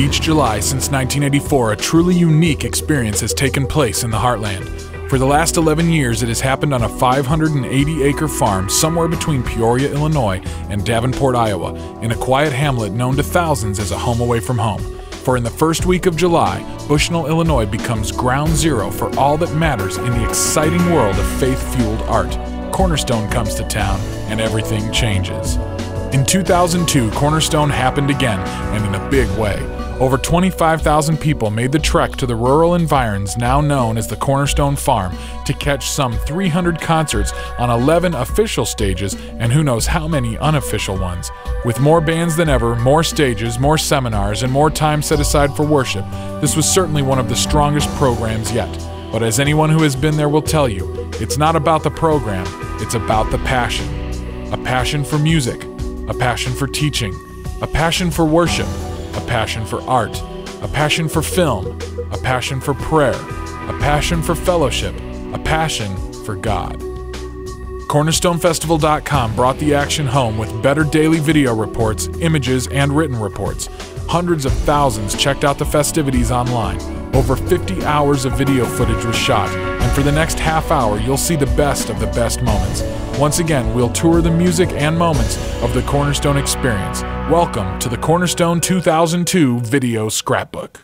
Each July since 1984, a truly unique experience has taken place in the heartland. For the last 11 years, it has happened on a 580-acre farm somewhere between Peoria, Illinois and Davenport, Iowa, in a quiet hamlet known to thousands as a home away from home. For in the first week of July, Bushnell, Illinois becomes ground zero for all that matters in the exciting world of faith-fueled art. Cornerstone comes to town, and everything changes. In 2002, Cornerstone happened again, and in a big way. Over 25,000 people made the trek to the rural environs now known as the Cornerstone Farm to catch some 300 concerts on 11 official stages and who knows how many unofficial ones. With more bands than ever, more stages, more seminars, and more time set aside for worship, this was certainly one of the strongest programs yet. But as anyone who has been there will tell you, it's not about the program, it's about the passion. A passion for music, a passion for teaching, a passion for worship, a passion for art, a passion for film, a passion for prayer, a passion for fellowship, a passion for God. CornerstoneFestival.com brought the action home with better daily video reports, images, and written reports. Hundreds of thousands checked out the festivities online. Over 50 hours of video footage was shot, and for the next half hour you'll see the best of the best moments. Once again, we'll tour the music and moments of the Cornerstone experience. Welcome to the Cornerstone 2002 Video Scrapbook.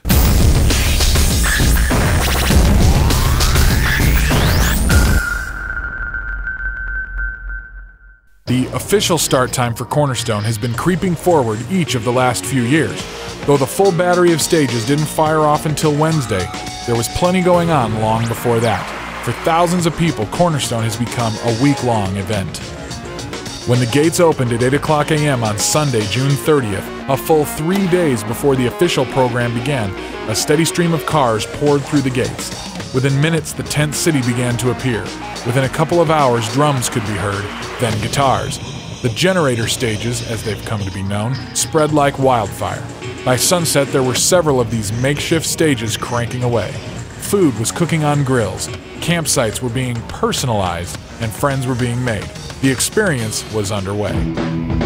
The official start time for Cornerstone has been creeping forward each of the last few years. Though the full battery of stages didn't fire off until Wednesday, there was plenty going on long before that. For thousands of people, Cornerstone has become a week-long event. When the gates opened at 8 a.m. on Sunday, June 30th, a full 3 days before the official program began, a steady stream of cars poured through the gates. Within minutes, the tent city began to appear. Within a couple of hours, drums could be heard, then guitars. The generator stages, as they've come to be known, spread like wildfire. By sunset, there were several of these makeshift stages cranking away. Food was cooking on grills, campsites were being personalized, and friends were being made. The experience was underway.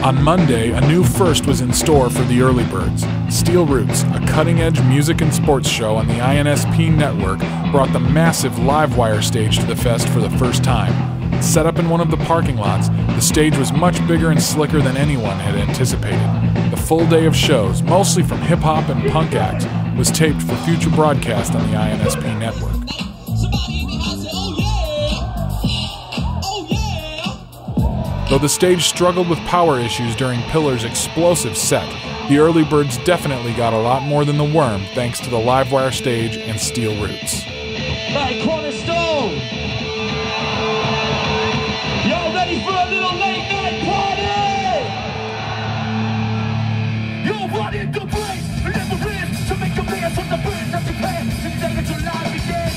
On Monday, a new first was in store for the early birds. Steel Roots, a cutting-edge music and sports show on the INSP network, brought the massive Livewire stage to the fest for the first time. Set up in one of the parking lots, the stage was much bigger and slicker than anyone had anticipated. The full day of shows, mostly from hip-hop and punk acts, was taped for future broadcast on the INSP network. Though the stage struggled with power issues during Pillar's explosive set, the early birds definitely got a lot more than the worm thanks to the Livewire stage and Steel Roots. Hey, Cornerstone! Y'all ready for a little late night party? You're wanting to break, never risk, to make a man from the birds that you plan, since they get your life again.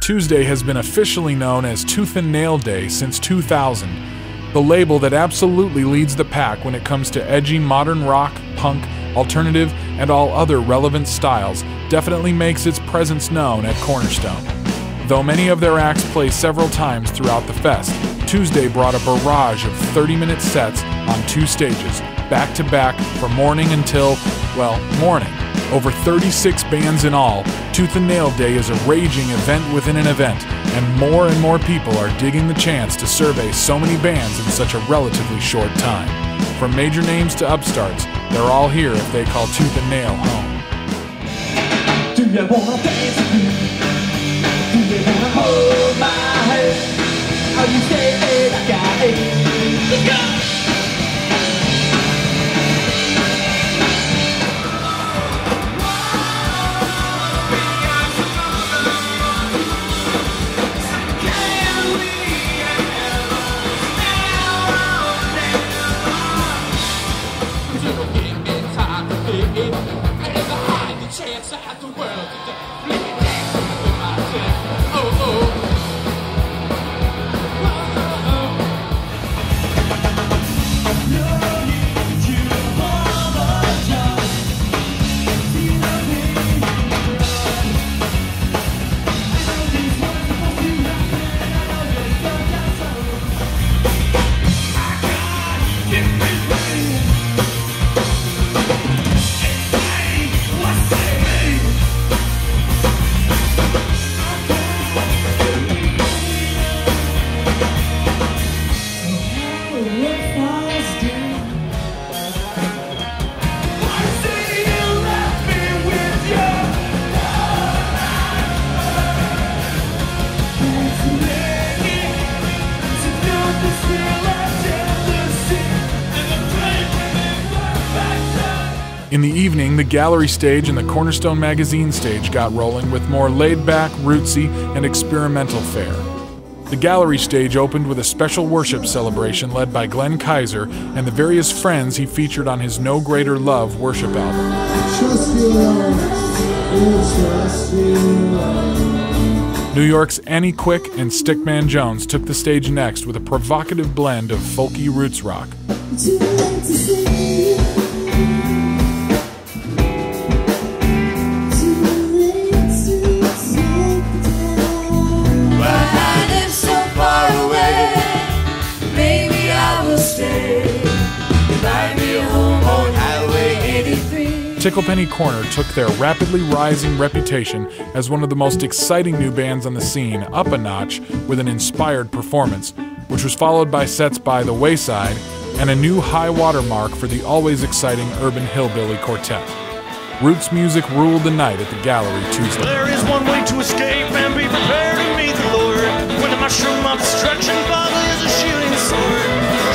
Tuesday has been officially known as Tooth and Nail Day since 2000, the label that absolutely leads the pack when it comes to edgy modern rock, punk, alternative, and all other relevant styles definitely makes its presence known at Cornerstone. Though many of their acts play several times throughout the fest, Tuesday brought a barrage of 30-minute sets on two stages, back-to-back from morning until, well, morning. Over 36 bands in all, Tooth and Nail Day is a raging event within an event, and more people are digging the chance to survey so many bands in such a relatively short time. From major names to upstarts, they're all here if they call Tooth and Nail home. Do you wanna dance with me? Do you wanna hold my hand? Are you staying like I am? Let's go! In the evening, the gallery stage and the Cornerstone magazine stage got rolling with more laid-back, rootsy, and experimental fare. The gallery stage opened with a special worship celebration led by Glenn Kaiser and the various friends he featured on his No Greater Love worship album. Trust in us, trust in us. New York's Annie Quick and Stick Man Jones took the stage next with a provocative blend of folky roots rock. Tickle Penny Corner took their rapidly rising reputation as one of the most exciting new bands on the scene up a notch with an inspired performance, which was followed by sets by The Wayside and a new high watermark for the always exciting urban hillbilly quartet. Roots music ruled the night at the gallery Tuesday. There is one way to escape and be prepared to meet the Lord. When the mushroom of destruction Father is a shooting sword.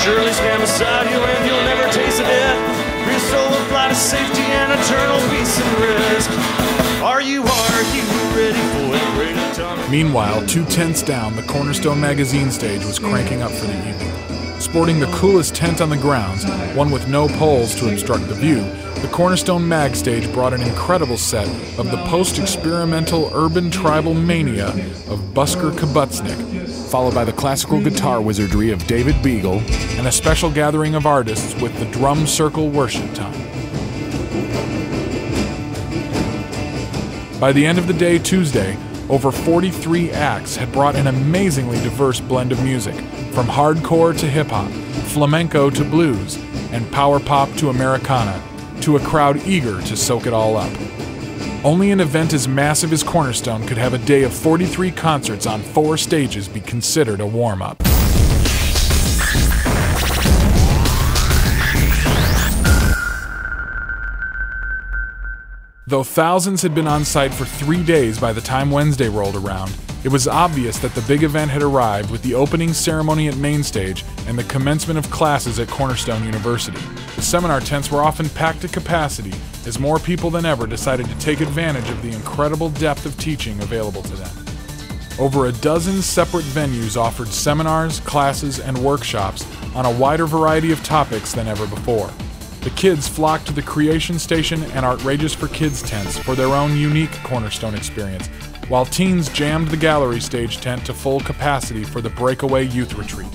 Surely stand beside you and you'll never taste of death. Your soul will fly to safety and eternal peace and rest. Are you ready for a great atomic? Meanwhile, 2 tents down, the Cornerstone magazine stage was cranking up for the evening. Sporting the coolest tent on the grounds, one with no poles to obstruct the view, the Cornerstone mag stage brought an incredible set of the post-experimental urban tribal mania of Busker Kibbutznik, followed by the classical guitar wizardry of David Beagle, and a special gathering of artists with the drum circle worship time. By the end of the day Tuesday, over 43 acts had brought an amazingly diverse blend of music, from hardcore to hip-hop, flamenco to blues, and power pop to Americana, to a crowd eager to soak it all up. Only an event as massive as Cornerstone could have a day of 43 concerts on 4 stages be considered a warm-up. Though thousands had been on site for 3 days by the time Wednesday rolled around, it was obvious that the big event had arrived with the opening ceremony at Main Stage and the commencement of classes at Cornerstone University. The seminar tents were often packed to capacity as more people than ever decided to take advantage of the incredible depth of teaching available to them. Over a dozen separate venues offered seminars, classes, and workshops on a wider variety of topics than ever before. The kids flocked to the Creation Station and Art Rages for Kids tents for their own unique Cornerstone experience, while teens jammed the gallery stage tent to full capacity for the breakaway youth retreat.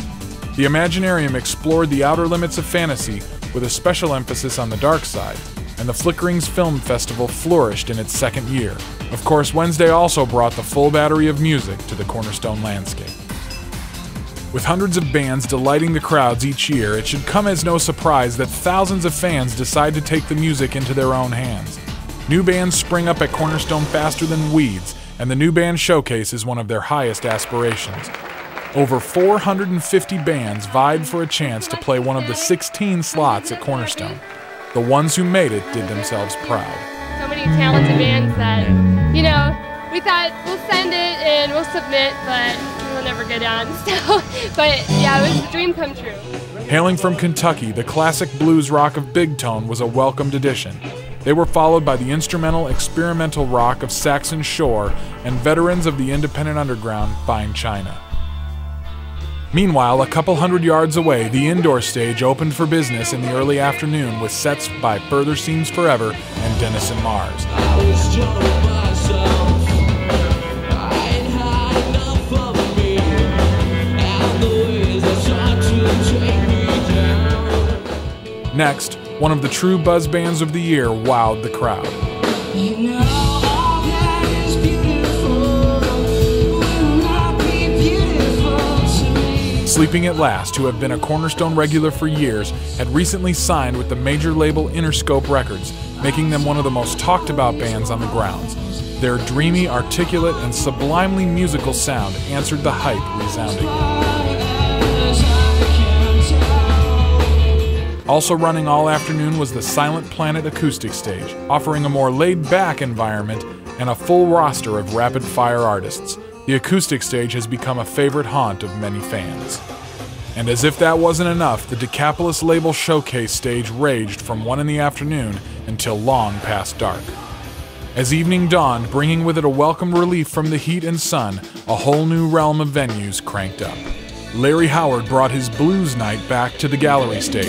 The Imaginarium explored the outer limits of fantasy with a special emphasis on the dark side, and the Flickering's Film Festival flourished in its 2nd year. Of course, Wednesday also brought the full battery of music to the Cornerstone landscape. With hundreds of bands delighting the crowds each year, it should come as no surprise that thousands of fans decide to take the music into their own hands. New bands spring up at Cornerstone faster than weeds, and the new band showcase is one of their highest aspirations. Over 450 bands vied for a chance to play one of the 16 slots at Cornerstone. The ones who made it did themselves proud. So many talented bands that, you know, we thought we'll send it and we'll submit, but we'll never get on. So, but yeah, it was a dream come true. Hailing from Kentucky, the classic blues rock of Big Tone was a welcomed addition. They were followed by the instrumental experimental rock of Saxon Shore and veterans of the independent underground, Fine China. Meanwhile, a couple hundred yards away, the indoor stage opened for business in the early afternoon with sets by Further Seems Forever and Dennis and Mars. Next, one of the true buzz bands of the year wowed the crowd. You know all that is beautiful will not be beautiful to me. Sleeping at Last, who have been a Cornerstone regular for years, had recently signed with the major label Interscope Records, making them one of the most talked about bands on the grounds. Their dreamy, articulate, and sublimely musical sound answered the hype resounding. Also running all afternoon was the Silent Planet acoustic stage, offering a more laid-back environment and a full roster of rapid-fire artists. The acoustic stage has become a favorite haunt of many fans. And as if that wasn't enough, the Decapolis label showcase stage raged from 1 in the afternoon until long past dark. As evening dawned, bringing with it a welcome relief from the heat and sun, a whole new realm of venues cranked up. Larry Howard brought his blues night back to the gallery stage.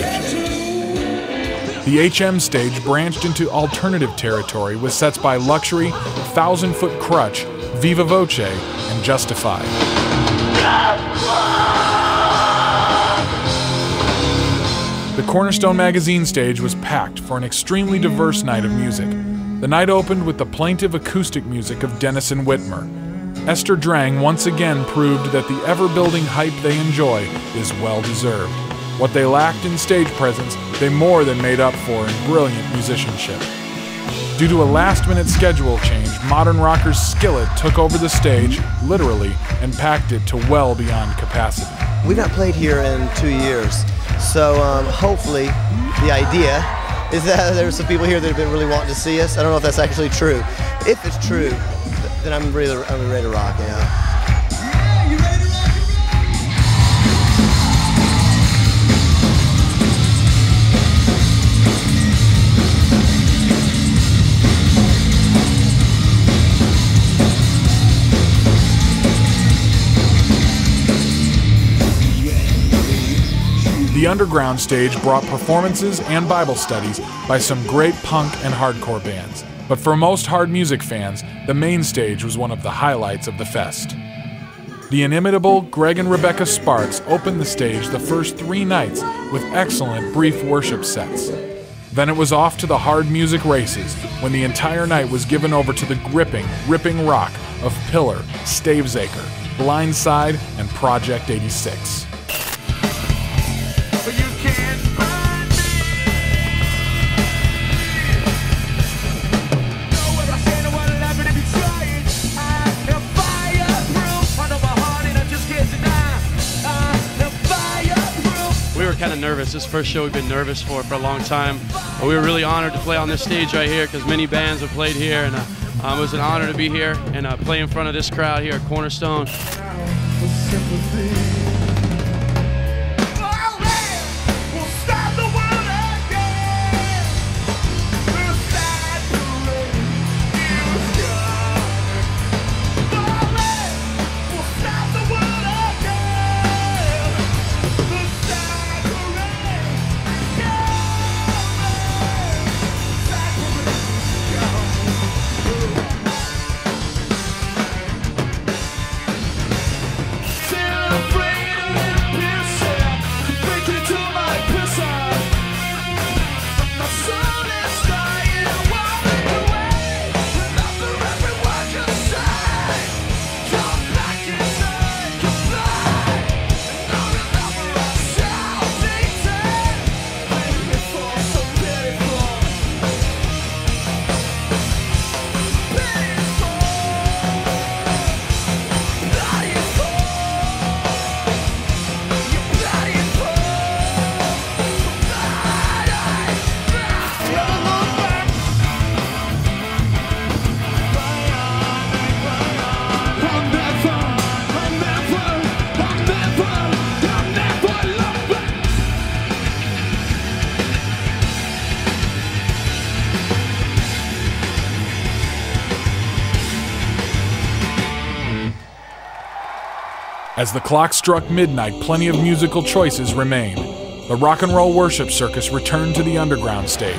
The HM stage branched into alternative territory with sets by Luxury, Thousand Foot Crutch, Viva Voce, and Justified. The Cornerstone magazine stage was packed for an extremely diverse night of music. The night opened with the plaintive acoustic music of Dennis and Whitmer. Esther Drang once again proved that the ever-building hype they enjoy is well-deserved. What they lacked in stage presence, they more than made up for in brilliant musicianship. Due to a last-minute schedule change, modern rockers Skillet took over the stage, literally, and packed it to well beyond capacity. We've not played here in 2 years, so hopefully the idea is that there's some people here that have been really wanting to see us. I don't know if that's actually true. If it's true, then I'm ready to rock, you know. Yeah, you ready to rock? The underground stage brought performances and Bible studies by some great punk and hardcore bands. But for most hard music fans, the main stage was one of the highlights of the fest. The inimitable Greg and Rebecca Sparks opened the stage the first 3 nights with excellent brief worship sets. Then it was off to the hard music races, when the entire night was given over to the gripping, ripping rock of Pillar, Stavesacre, Blindside, and Project 86. Kind of nervous. This first show we've been nervous for a long time. But we were really honored to play on this stage right here because many bands have played here, and it was an honor to be here and play in front of this crowd here at Cornerstone. As the clock struck midnight, plenty of musical choices remained. The rock and roll worship circus returned to the underground stage.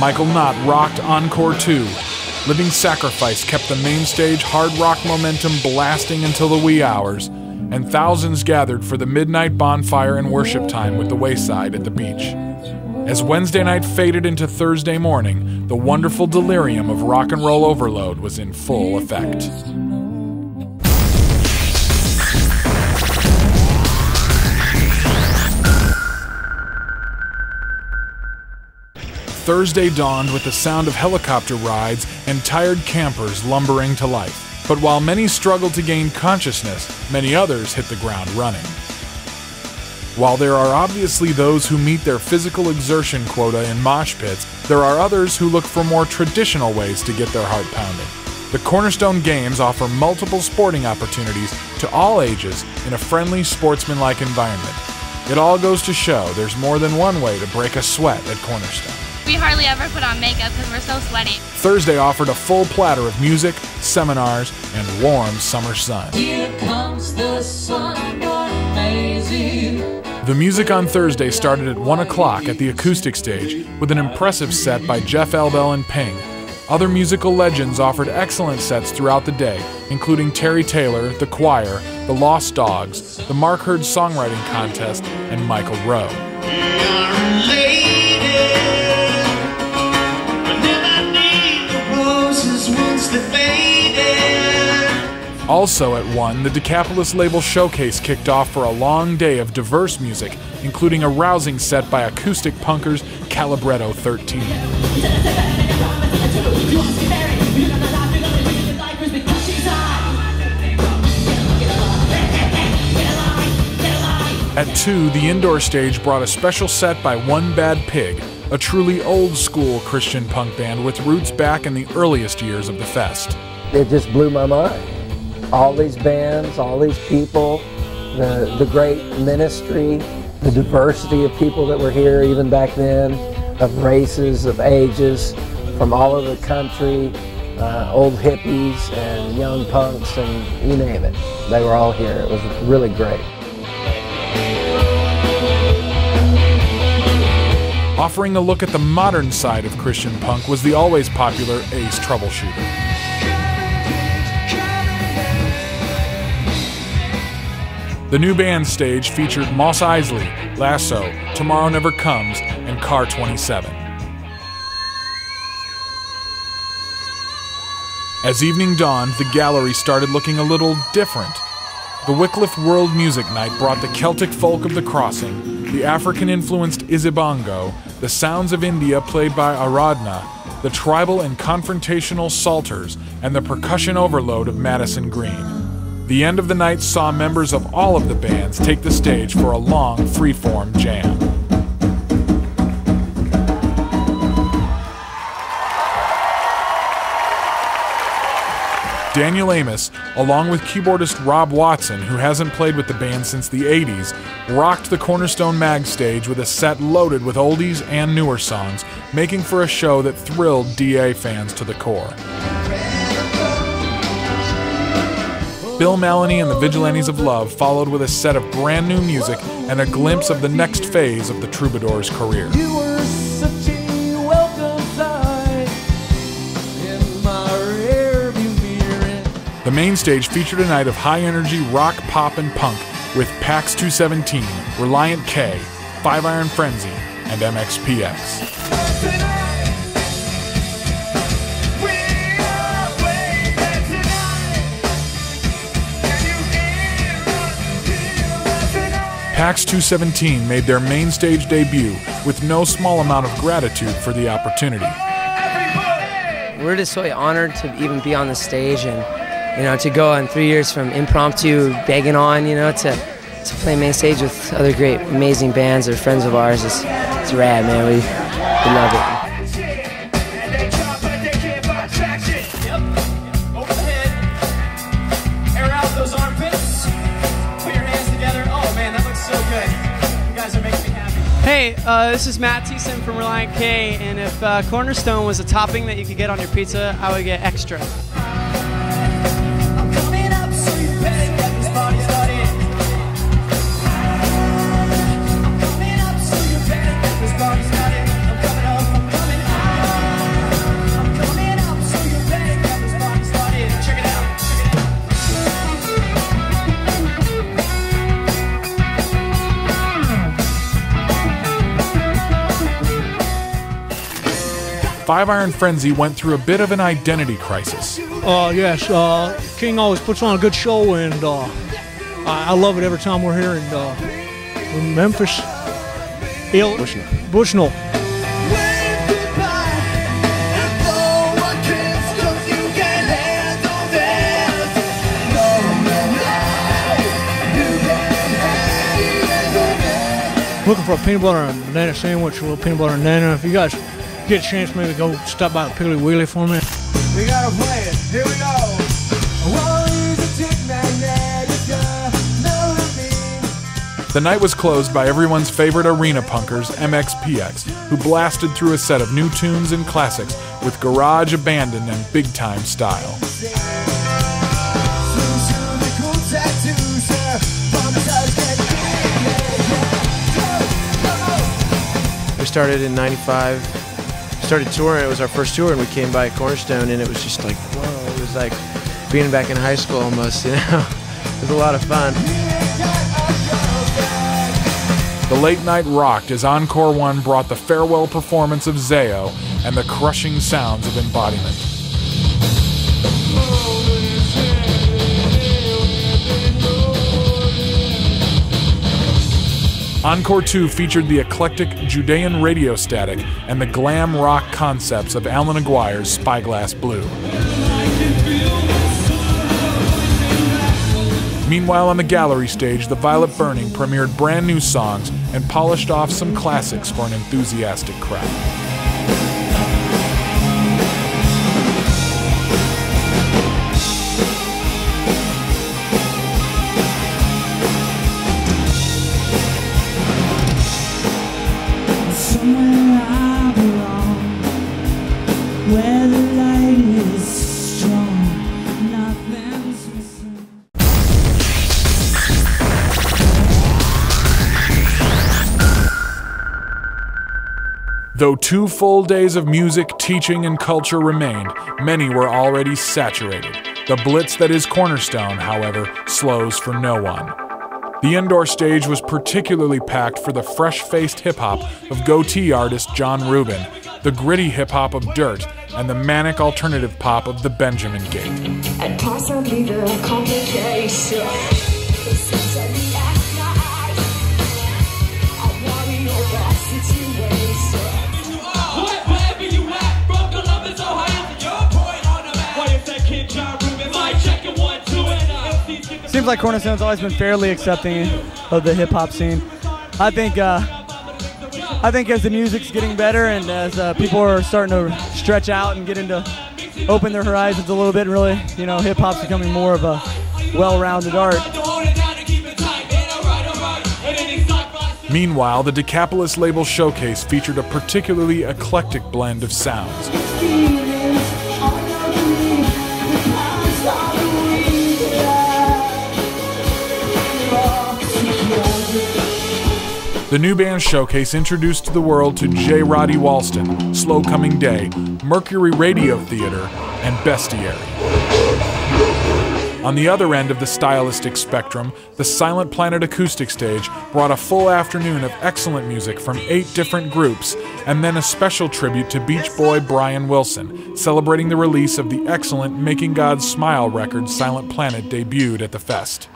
Michael Knott rocked Encore 2. Living Sacrifice kept the main stage hard rock momentum blasting until the wee hours, and thousands gathered for the midnight bonfire and worship time with The Wayside at the beach. As Wednesday night faded into Thursday morning, the wonderful delirium of rock and roll overload was in full effect. Thursday dawned with the sound of helicopter rides and tired campers lumbering to life. But while many struggled to gain consciousness, many others hit the ground running. While there are obviously those who meet their physical exertion quota in mosh pits, there are others who look for more traditional ways to get their heart pounding. The Cornerstone Games offer multiple sporting opportunities to all ages in a friendly, sportsmanlike environment. It all goes to show there's more than one way to break a sweat at Cornerstone. We hardly ever put on makeup because we're so sweaty. Thursday offered a full platter of music, seminars, and warm summer sun. Here comes the sun, amazing. The music on Thursday started at 1 o'clock at the acoustic stage with an impressive set by Jeff Elbel and Ping. Other musical legends offered excellent sets throughout the day, including Terry Taylor, The Choir, The Lost Dogs, the Mark Hurd Songwriting Contest, and Michael Rowe. Also at 1, the Decapolis label showcase kicked off for a long day of diverse music, including a rousing set by acoustic punkers Calibretto 13. At 2, the indoor stage brought a special set by One Bad Pig, a truly old-school Christian punk band with roots back in the earliest years of the fest. It just blew my mind. All these bands, all these people, the great ministry, the diversity of people that were here even back then, of races, of ages, from all over the country, old hippies and young punks and you name it. They were all here. It was really great. Offering a look at the modern side of Christian punk was the always popular Ace Troubleshooter. The new band stage featured Moss Isley, Lasso, Tomorrow Never Comes, and Car 27. As evening dawned, the gallery started looking a little different. The Wycliffe World Music Night brought the Celtic folk of the Crossing, the African-influenced Izibongo, the sounds of India played by Aradhna, the tribal and confrontational Psalters, and the percussion overload of Madison Green. The end of the night saw members of all of the bands take the stage for a long, freeform jam. Daniel Amos, along with keyboardist Rob Watson, who hasn't played with the band since the 80s, rocked the Cornerstone Mag stage with a set loaded with oldies and newer songs, making for a show that thrilled DA fans to the core. Bill Maloney and the Vigilantes of Love followed with a set of brand new music and a glimpse of the next phase of the Troubadour's career. The main stage featured a night of high-energy rock, pop, and punk with Pax 217, Reliant K, Five Iron Frenzy, and MXPX. Pax 217 made their main stage debut with no small amount of gratitude for the opportunity. We're just so honored to even be on the stage and, you know, to go on 3 years from impromptu begging on, you know, to play main stage with other great, amazing bands that are friends of ours. It's rad, man. We love it. Hey, this is Matt Thiessen from Reliant K, and if Cornerstone was a topping that you could get on your pizza, I would get extra. Five Iron Frenzy went through a bit of an identity crisis. Yes, King always puts on a good show, and I love it every time we're here in Memphis. Bushnell. Looking for a peanut butter and banana sandwich, a little peanut butter and banana. If you guys get a chance, maybe go stop by the Piggly Wiggly for a minute. We got a plan. Here we go. The night was closed by everyone's favorite arena punkers, MXPX, who blasted through a set of new tunes and classics with garage abandon and big-time style. We started in '95, started touring. It was our first tour, and we came by Cornerstone, and it was just like, whoa, it was like being back in high school almost, you know? It was a lot of fun. The late night rocked as Encore 1 brought the farewell performance of Zayo and the crushing sounds of Embodiment. Encore 2 featured the eclectic Judean Radio Static and the glam rock concepts of Alan Aguirre's Spyglass Blue. Meanwhile, on the gallery stage, The Violet Burning premiered brand new songs and polished off some classics for an enthusiastic crowd. Somewhere I belong, where the light is. Though 2 full days of music, teaching, and culture remained, many were already saturated. The blitz that is Cornerstone, however, slows for no one. The indoor stage was particularly packed for the fresh-faced hip-hop of goatee artist John Rubin, the gritty hip-hop of Dirt, and the manic alternative pop of the Benjamin Gate. And possibly the complication. Seems like Cornerstone's always been fairly accepting of the hip-hop scene. I think as the music's getting better and as people are starting to stretch out and open their horizons a little bit, and really, you know, hip-hop's becoming more of a well-rounded art. Meanwhile, the Decapolis label showcase featured a particularly eclectic blend of sounds. The new band showcase introduced to the world to J. Roddy Walston, Slow Coming Day, Mercury Radio Theater, and Bestiary. On the other end of the stylistic spectrum, the Silent Planet acoustic stage brought a full afternoon of excellent music from 8 different groups, and then a special tribute to Beach Boy Brian Wilson, celebrating the release of the excellent Making God Smile record Silent Planet debuted at the fest.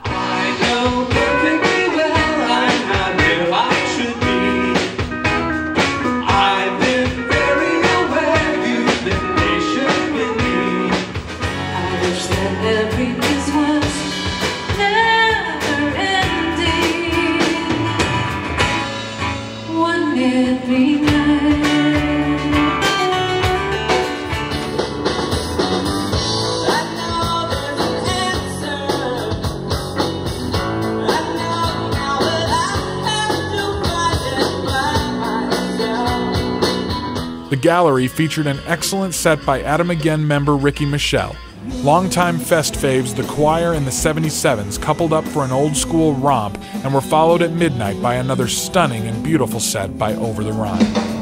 The gallery featured an excellent set by Adam Again member Ricky Michelle. Longtime fest faves The Choir and the 77s coupled up for an old-school romp and were followed at midnight by another stunning and beautiful set by Over the Rhine.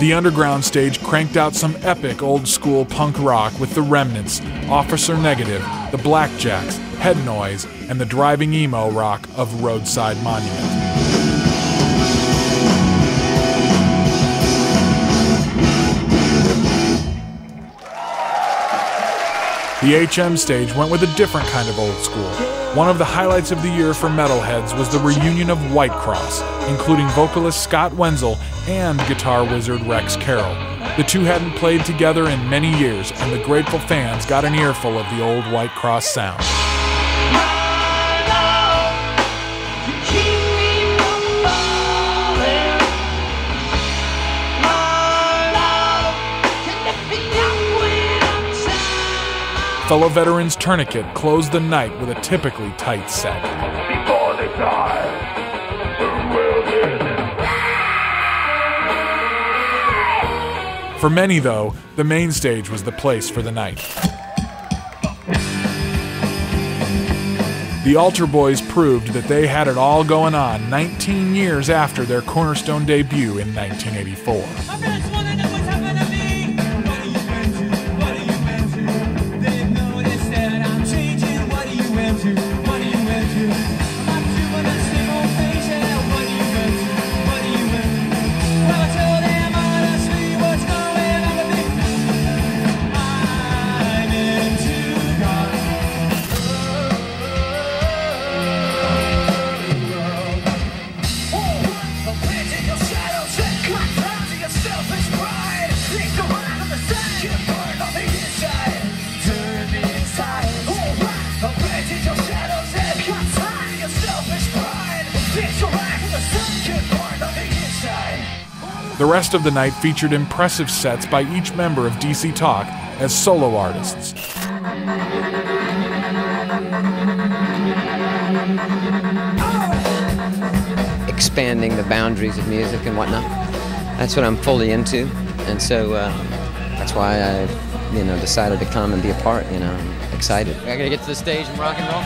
The underground stage cranked out some epic old-school punk rock with The Remnants, Officer Negative, The Blackjacks, Head Noise, and the driving emo rock of Roadside Monument. The HM stage went with a different kind of old school. One of the highlights of the year for metalheads was the reunion of White Cross, including vocalist Scott Wenzel and guitar wizard Rex Carroll, The two hadn't played together in many years, and the grateful fans got an earful of the old White Cross sound. Fellow veterans Tourniquet closed the night with a typically tight set. Before they die, the world is... For many, though, the main stage was the place for the night. The Altar Boys proved that they had it all going on 19 years after their Cornerstone debut in 1984. The rest of the night featured impressive sets by each member of DC Talk as solo artists. Expanding the boundaries of music and whatnot. That's what I'm fully into, and so that's why I, decided to come and be a part. I'm excited. I gotta get to the stage and rock and roll.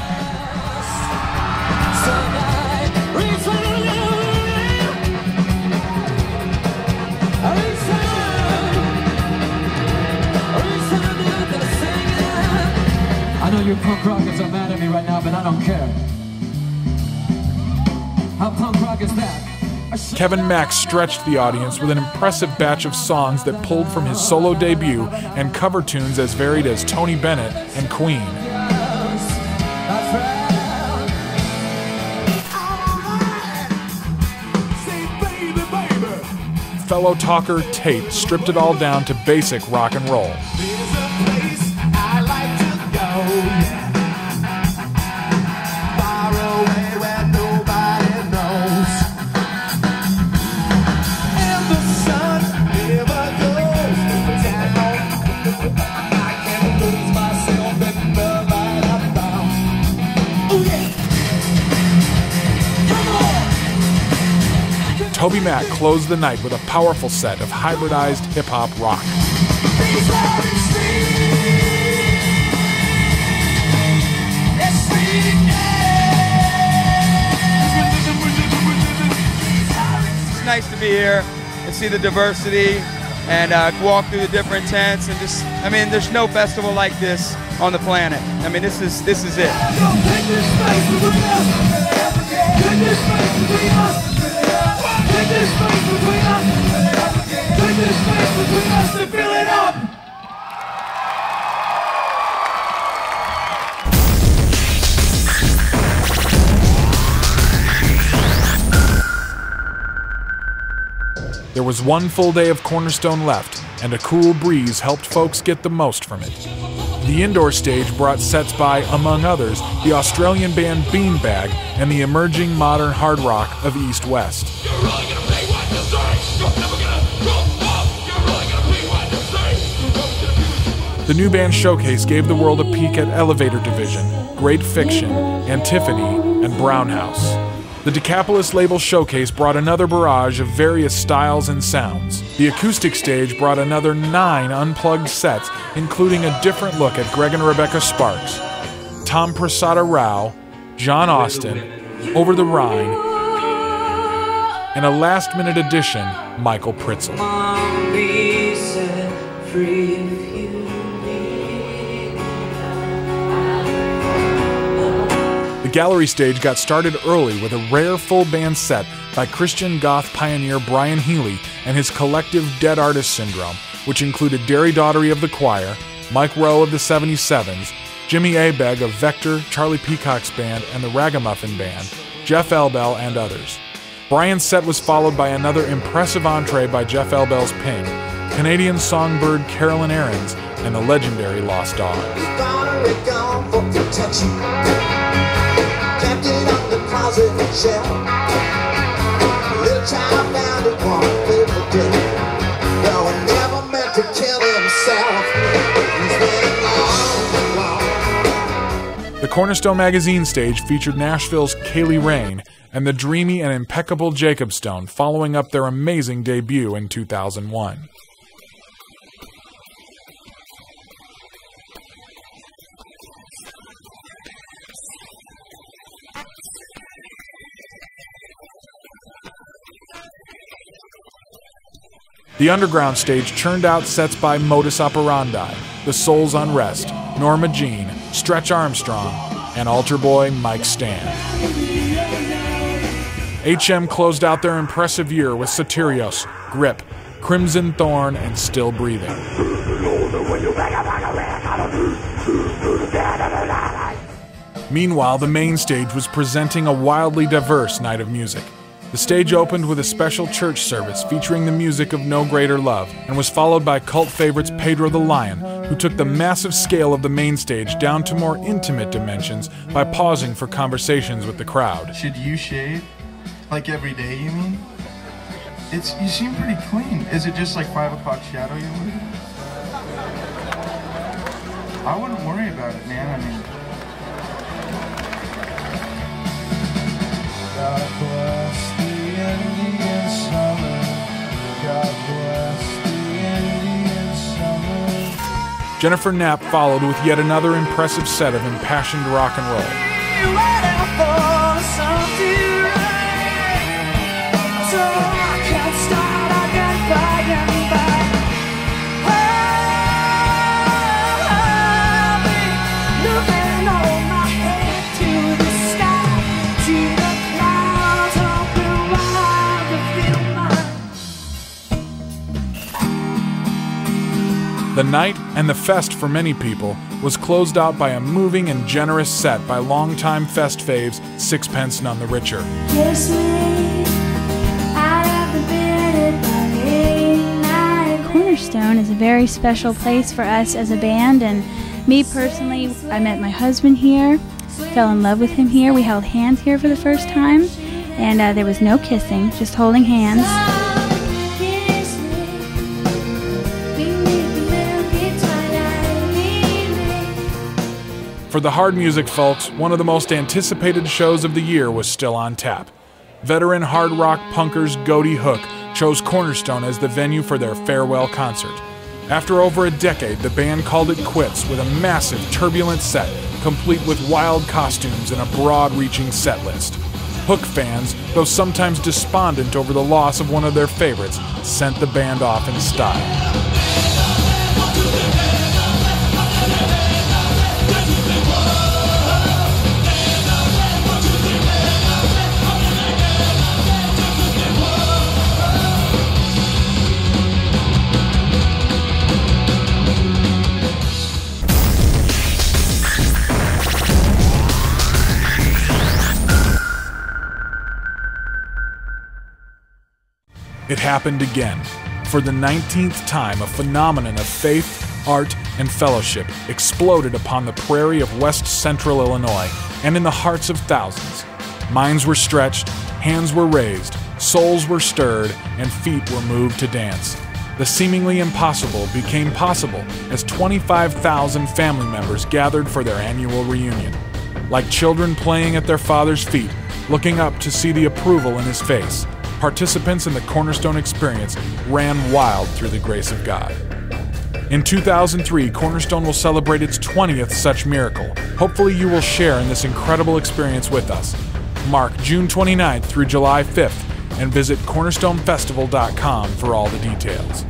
I know you punk rockers are mad at me right now, but I don't care. How punk rock is that? Kevin Max stretched the audience with an impressive batch of songs that pulled from his solo debut and cover tunes as varied as Tony Bennett and Queen. Fellow talker Tate stripped it all down to basic rock and roll. Toby Mac closed the night with a powerful set of hybridized hip-hop rock. It's nice to be here and see the diversity and walk through the different tents and just, there's no festival like this on the planet. This is it. There was one full day of Cornerstone left, and a cool breeze helped folks get the most from it. The indoor stage brought sets by, among others, the Australian band Beanbag and the emerging modern hard rock of East West. The new band showcase gave the world a peek at Elevator Division, Great Fiction, Antiphony, and Brown House. The Decapolis label showcase brought another barrage of various styles and sounds. The acoustic stage brought another 9 unplugged sets, including a different look at Greg and Rebecca Sparks, Tom Prasada Rao, John Austin, Over the Rhine, and a last-minute addition, Michael Pritzel. The gallery stage got started early with a rare full-band set by Christian goth pioneer Brian Healy and his collective Dead Artist Syndrome, which included Derry Daugherty of The Choir, Mike Rowe of the 77s, Jimmy Abeg of Vector, Charlie Peacock's band, and the Ragamuffin Band, Jeff Elbel, and others. Brian's set was followed by another impressive entree by Jeff Elbel's Ping, Canadian songbird Carolyn Ahrens, and the legendary Lost Dogs. We're gone for protection. Kept it on the closet shell. A little child found it one favorite day. Though he never meant to kill himself. He's been long. The Cornerstone magazine stage featured Nashville's Kaylee Rain and the dreamy and impeccable Jacobstone following up their amazing debut in 2001. The underground stage churned out sets by Modus Operandi, The Soul's Unrest, Norma Jean, Stretch Armstrong, and altar boy Mike Stan. HM closed out their impressive year with Soterios, Grip, Crimson Thorn, and Still Breathing. Meanwhile, the main stage was presenting a wildly diverse night of music. The stage opened with a special church service featuring the music of No Greater Love, and was followed by cult favorites Pedro the Lion, who took the massive scale of the main stage down to more intimate dimensions by pausing for conversations with the crowd. Should you shave? Like every day, you mean? You seem pretty clean. Is it just like 5 o'clock shadow you're wearing? I wouldn't worry about it, man. I mean... God bless the Indian summer. God bless the Indian summer. Jennifer Knapp followed with yet another impressive set of impassioned rock and roll. The night, and the fest for many people, was closed out by a moving and generous set by longtime fest faves Sixpence None the Richer. Kiss me out of the bitter burning night. Cornerstone is a very special place for us as a band, and me personally, I met my husband here, fell in love with him here, we held hands here for the first time, and there was no kissing, just holding hands. For the hard music folks, one of the most anticipated shows of the year was still on tap. Veteran hard rock punkers Goaty Hook chose Cornerstone as the venue for their farewell concert. After over a decade, the band called it quits with a massive, turbulent set, complete with wild costumes and a broad-reaching set list. Hook fans, though sometimes despondent over the loss of one of their favorites, sent the band off in style. It happened again. For the 19th time, a phenomenon of faith, art, and fellowship exploded upon the prairie of West Central Illinois and in the hearts of thousands. Minds were stretched, hands were raised, souls were stirred, and feet were moved to dance. The seemingly impossible became possible as 25,000 family members gathered for their annual reunion. Like children playing at their father's feet, looking up to see the approval in his face, participants in the Cornerstone experience ran wild through the grace of God. In 2003, Cornerstone will celebrate its 20th such miracle. Hopefully you will share in this incredible experience with us. Mark June 29th through July 5th and visit CornerstoneFestival.com for all the details.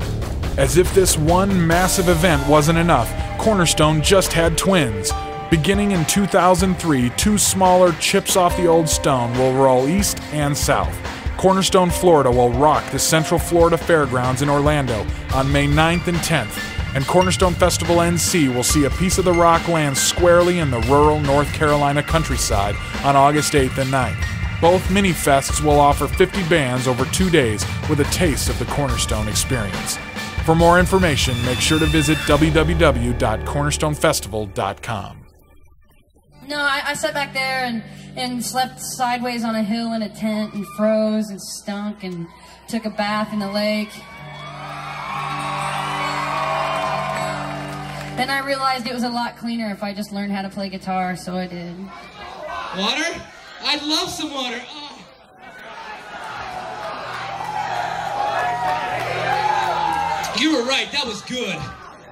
As if this one massive event wasn't enough, Cornerstone just had twins. Beginning in 2003, two smaller chips off the old stone will roll east and south. Cornerstone, Florida will rock the Central Florida Fairgrounds in Orlando on May 9th and 10th, and Cornerstone Festival NC will see a piece of the rock land squarely in the rural North Carolina countryside on August 8th and 9th. Both mini-fests will offer 50 bands over 2 days with a taste of the Cornerstone experience. For more information, make sure to visit www.cornerstonefestival.com. No, I sat back there and slept sideways on a hill in a tent and froze and stunk and took a bath in the lake. Then I realized it was a lot cleaner if I just learned how to play guitar, so I did. Water? I'd love some water. Oh. You were right, that was good.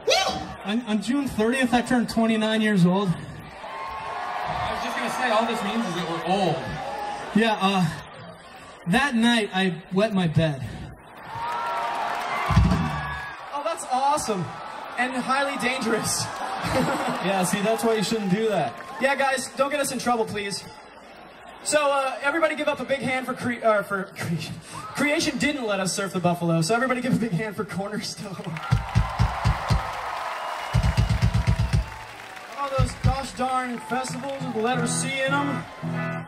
Woo! On June 30th, I turned 29 years old. I was just going to say, all this means is that we're old. Yeah, that night, I wet my bed. Oh, that's awesome. And highly dangerous. Yeah, see, that's why you shouldn't do that. Yeah, guys, don't get us in trouble, please. So, everybody give up a big hand for Creation. Creation didn't let us surf the buffalo, so everybody give a big hand for Cornerstone. All those gosh darn festivals with the letter C in them.